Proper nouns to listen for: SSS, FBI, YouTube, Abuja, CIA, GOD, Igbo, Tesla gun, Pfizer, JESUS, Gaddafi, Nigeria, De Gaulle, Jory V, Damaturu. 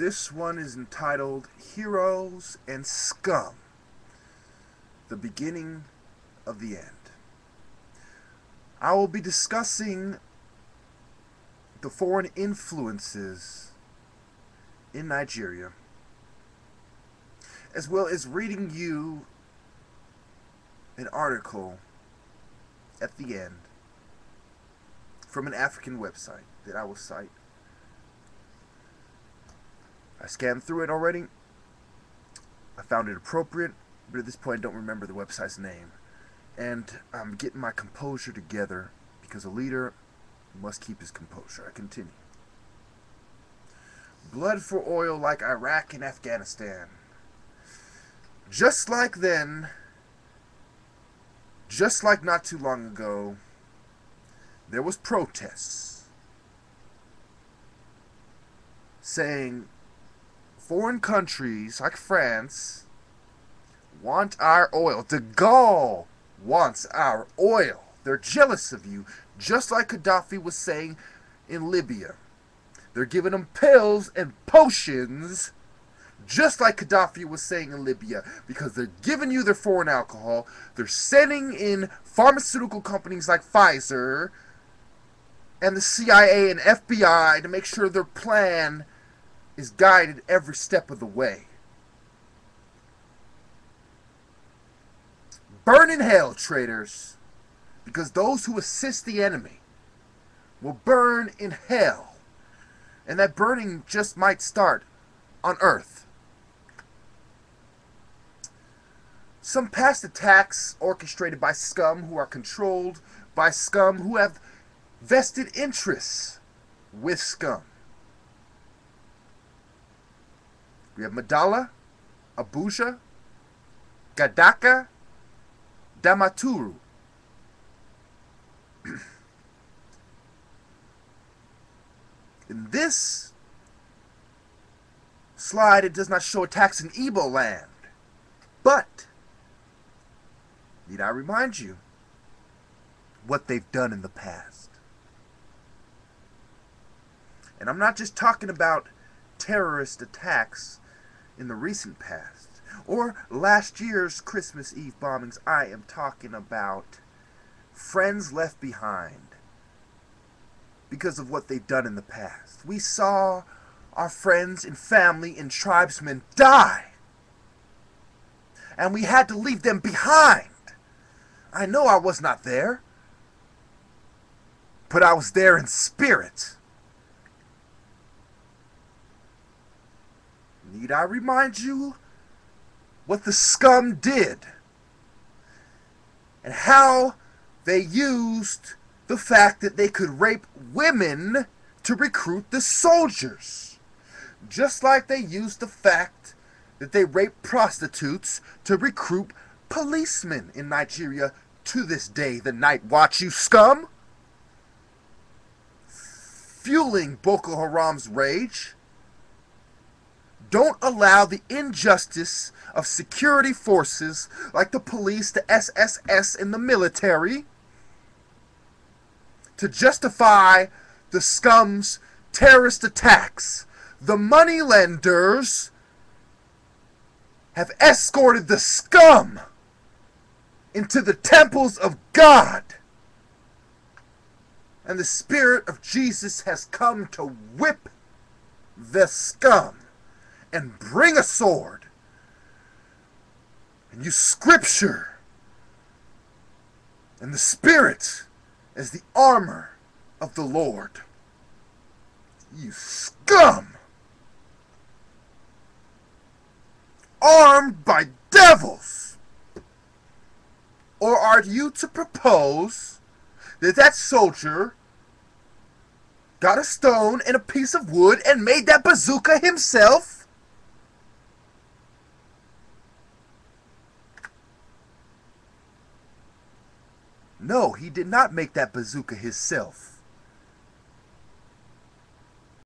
This one is entitled Heroes and Scum, the Beginning of the End. I will be discussing the foreign influences in Nigeria, as well as reading you an article at the end from an African website that I will cite. I scanned through it already. I found it appropriate, but at this point I don't remember the website's name. And I'm getting my composure together, because a leader must keep his composure. I continue. Blood for oil, like Iraq and Afghanistan. Just like then, just like not too long ago, there was protests saying foreign countries like France want our oil. De Gaulle wants our oil. They're jealous of you, just like Gaddafi was saying in Libya. They're giving them pills and potions, just like Gaddafi was saying in Libya, because they're giving you their foreign alcohol. They're sending in pharmaceutical companies like Pfizer and the CIA and FBI to make sure their plan is guided every step of the way. Burn in hell, traitors, because those who assist the enemy will burn in hell. And that burning just might start on earth. Some past attacks orchestrated by scum who are controlled by scum who have vested interests with scum. We have Madala, Abuja, Gadaka, Damaturu. In this slide, it does not show attacks in Igbo land, but need I remind you what they've done in the past? And I'm not just talking about terrorist attacks in the recent past, or last year's Christmas Eve bombings. I am talking about friends left behind because of what they've done in the past. We saw our friends and family and tribesmen die, and we had to leave them behind. I know I was not there, but I was there in spirit. Need I remind you what the scum did and how they used the fact that they could rape women to recruit the soldiers, just like they used the fact that they raped prostitutes to recruit policemen in Nigeria to this day. The night watch, you scum, fueling Boko Haram's rage. Don't allow the injustice of security forces like the police, the SSS, and the military to justify the scum's terrorist attacks. The moneylenders have escorted the scum into the temples of God, and the Spirit of Jesus has come to whip the scum and bring a sword. And use scripture and the Spirit as the armor of the Lord. You scum! Armed by devils! Or are you to propose that that soldier got a stone and a piece of wood and made that bazooka himself? No, he did not make that bazooka himself.